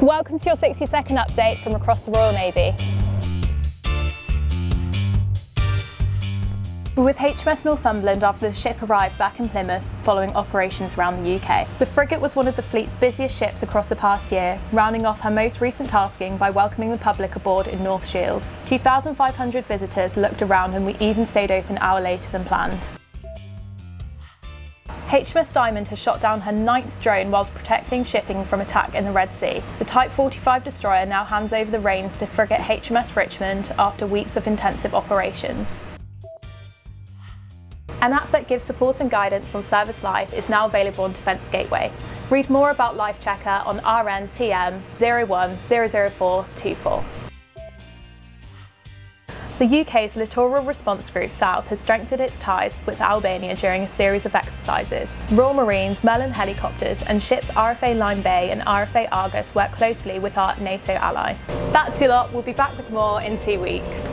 Welcome to your 60-second update from across the Royal Navy. We're with HMS Northumberland after the ship arrived back in Plymouth following operations around the UK. The frigate was one of the fleet's busiest ships across the past year, rounding off her most recent tasking by welcoming the public aboard in North Shields. 2,500 visitors looked around, and we even stayed open an hour later than planned. HMS Diamond has shot down her 9th drone whilst protecting shipping from attack in the Red Sea. The Type 45 destroyer now hands over the reins to frigate HMS Richmond after weeks of intensive operations. An app that gives support and guidance on service life is now available on Defence Gateway. Read more about Life Checker on RNTM 0100424. The UK's Littoral Response Group South has strengthened its ties with Albania during a series of exercises. Royal Marines, Merlin helicopters and ships RFA Lyme Bay and RFA Argus work closely with our NATO ally. That's your lot. We'll be back with more in 2 weeks.